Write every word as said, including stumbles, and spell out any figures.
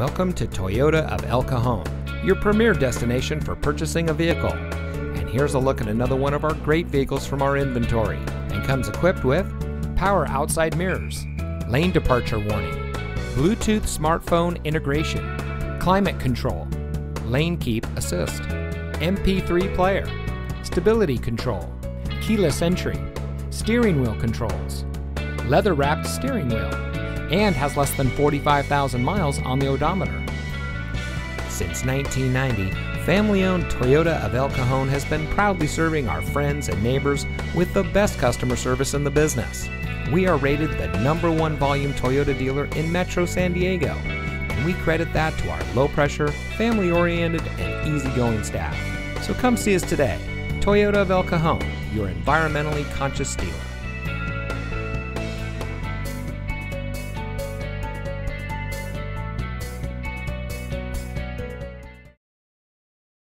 Welcome to Toyota of El Cajon, your premier destination for purchasing a vehicle. And here's a look at another one of our great vehicles from our inventory, and comes equipped with power outside mirrors, lane departure warning, Bluetooth smartphone integration, climate control, lane keep assist, M P three player, stability control, keyless entry, steering wheel controls, leather wrapped steering wheel, and has less than forty-five thousand miles on the odometer. Since nineteen ninety, family-owned Toyota of El Cajon has been proudly serving our friends and neighbors with the best customer service in the business. We are rated the number one volume Toyota dealer in Metro San Diego, and we credit that to our low-pressure, family-oriented, and easygoing staff. So come see us today. Toyota of El Cajon, your environmentally conscious dealer.